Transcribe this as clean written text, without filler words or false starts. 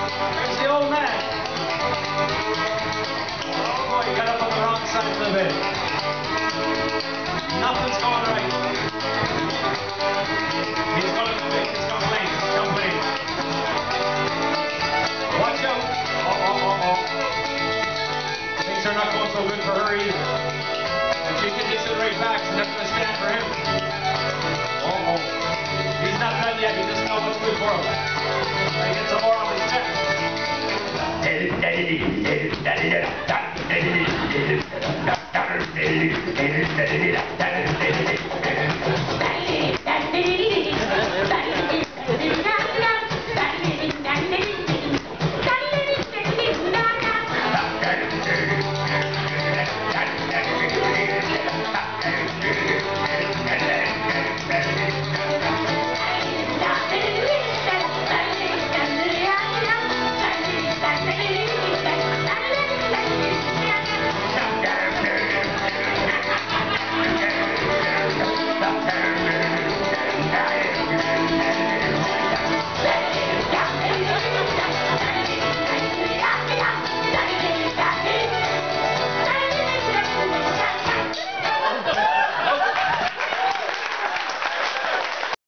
There's the old man. Oh boy, you got up on the wrong side of the bed. Nothing's going right. He's going to make his complaint. Watch out. Oh. Things are not going so good for her either. If she can just sit right back, she's not going to stand for him. Oh. He's not done yet. He doesn't know what's good for him. He gets some more on his chest.